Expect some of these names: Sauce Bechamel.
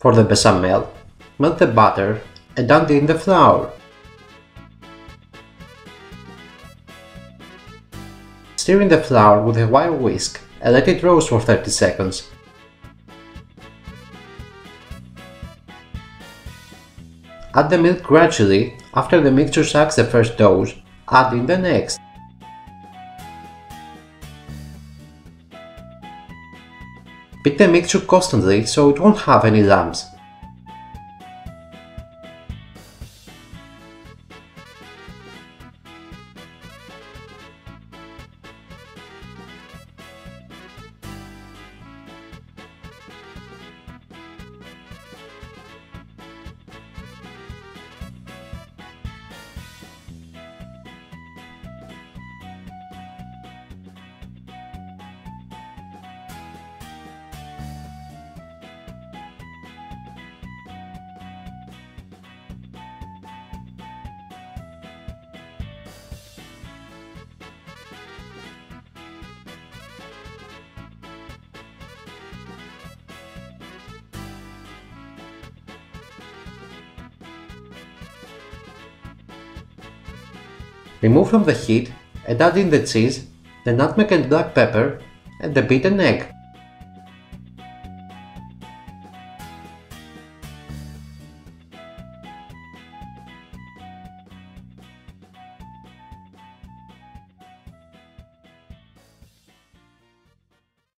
For the bechamel, melt the butter and add in the flour. Stir in the flour with a wire whisk and let it roast for 30 seconds. Add the milk gradually. After the mixture sucks the first dose, add in the next. Beat the mixture constantly so it won't have any lumps. Remove from the heat and add in the cheese, the nutmeg and black pepper, and the beaten egg.